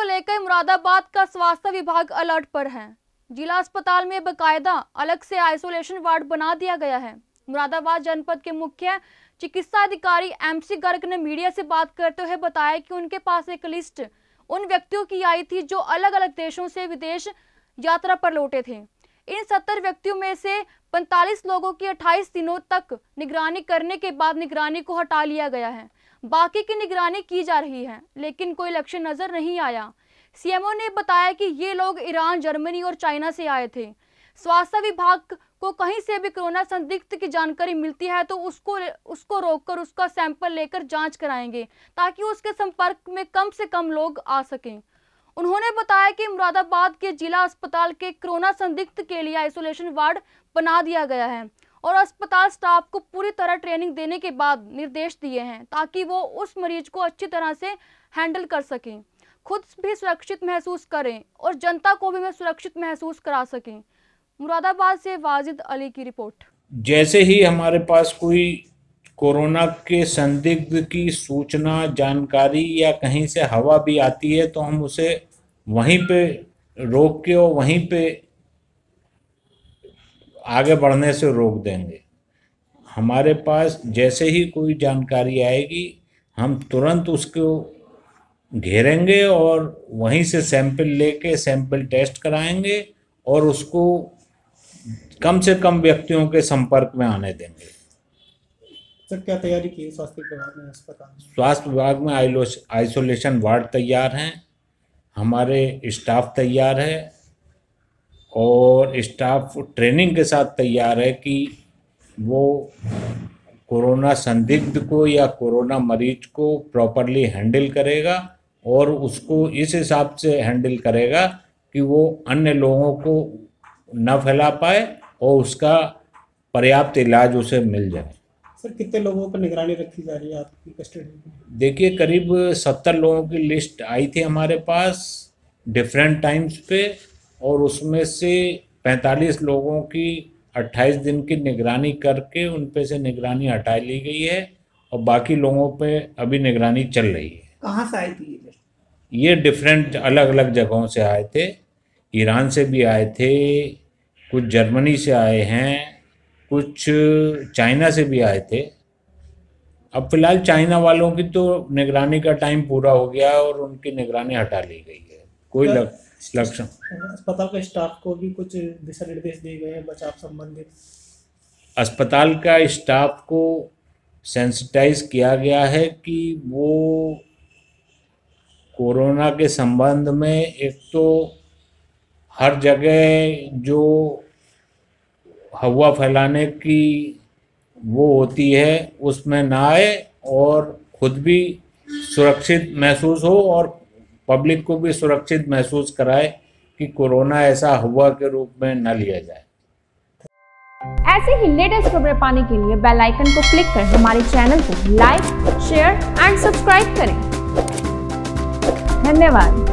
को लेकर मुरादाबाद का स्वास्थ्य विभाग अलर्ट पर है। जिला अस्पताल में बकायदा अलग से आइसोलेशन वार्ड बना दिया गया है। मुरादाबाद जनपद के मुख्य चिकित्सा अधिकारी MC गर्ग ने मीडिया से बात करते हुए बताया कि उनके पास एक लिस्ट उन व्यक्तियों की आई थी जो अलग अलग देशों से विदेश यात्रा पर लौटे थे। इन 70 व्यक्तियों में से 45 लोगों की 28 दिनों तक निगरानी करने के बाद निगरानी को हटा लिया गया है। बाकी की निगरानी की जा रही है, लेकिन कोई लक्ष्य नजर नहीं आया। सीएमओ ने बताया कि ये लोग ईरान, जर्मनी और चाइना से आए थे। स्वास्थ्य विभाग को कहीं से भी कोरोना संदिग्ध की जानकारी मिलती है तो उसको रोककर उसका सैंपल लेकर जांच कराएंगे, ताकि उसके संपर्क में कम से कम लोग आ सकें। उन्होंने बताया कि मुरादाबाद के जिला अस्पताल के कोरोना संदिग्ध के लिए आइसोलेशन वार्ड बना दिया गया है और अस्पताल स्टाफ को पूरी तरह ट्रेनिंग देने के बाद निर्देश दिए हैं, ताकि वो उस मरीज को अच्छी तरह से हैंडल कर सकें, खुद भी सुरक्षित महसूस करें और जनता को भी सुरक्षित महसूस करा सकें। मुरादाबाद से वाजिद अली की रिपोर्ट। जैसे ही हमारे पास कोई कोरोना के संदिग्ध की सूचना, जानकारी या कहीं से हवा भी आती है तो हम उसे वहीं पे रोक के और वहीं पे आगे बढ़ने से रोक देंगे। हमारे पास जैसे ही कोई जानकारी आएगी हम तुरंत उसको घेरेंगे और वहीं से सैंपल लेके सैंपल टेस्ट कराएंगे और उसको कम से कम व्यक्तियों के संपर्क में आने देंगे। सर, क्या तैयारी की है स्वास्थ्य विभाग ने अस्पताल? स्वास्थ्य विभाग में आइसोलेशन वार्ड तैयार हैं, हमारे स्टाफ तैयार है और स्टाफ ट्रेनिंग के साथ तैयार है कि वो कोरोना संदिग्ध को या कोरोना मरीज को प्रॉपरली हैंडल करेगा और उसको इस हिसाब से हैंडल करेगा कि वो अन्य लोगों को न फैला पाए और उसका पर्याप्त इलाज उसे मिल जाए। सर, कितने लोगों पर निगरानी रखी जा रही है आपकी कस्टडी में? देखिए, करीब 70 लोगों की लिस्ट आई थी हमारे पास डिफरेंट टाइम्स पे और उसमें से 45 लोगों की 28 दिन की निगरानी करके उन पे से निगरानी हटा ली गई है और बाकी लोगों पे अभी निगरानी चल रही है। कहाँ से आई थी ये डिफरेंट अलग अलग जगहों से आए थे। ईरान से भी आए थे, कुछ जर्मनी से आए हैं, कुछ चाइना से भी आए थे। अब फिलहाल चाइना वालों की तो निगरानी का टाइम पूरा हो गया और उनकी निगरानी हटा ली गई है। कोई लक्षण अस्पताल के स्टाफ को भी कुछ दिशा निर्देश दिए गए हैं बचाव संबंधित। अस्पताल का स्टाफ को सेंसिटाइज किया गया है कि वो कोरोना के संबंध में एक तो हर जगह जो हवा फैलाने की वो होती है उसमें ना आए और खुद भी सुरक्षित महसूस हो और पब्लिक को भी सुरक्षित महसूस कराए कि कोरोना ऐसा हवा के रूप में ना लिया जाए। ऐसे ही लेटेस्ट खबरें पाने के लिए बेल आइकन को क्लिक कर हमारे चैनल को लाइक, शेयर एंड सब्सक्राइब करें। धन्यवाद।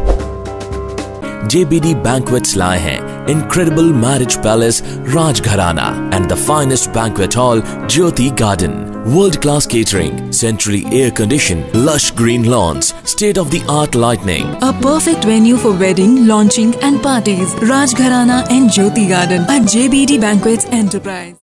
JBD Banquets लाए हैं incredible marriage palace Raj Gharana and the finest banquet hall Jyoti Garden. World-class catering, centrally air-conditioned, lush green lawns, state-of-the-art lighting. A perfect venue for wedding, launching and parties. Raj Gharana and Jyoti Garden at JBD Banquets Enterprise.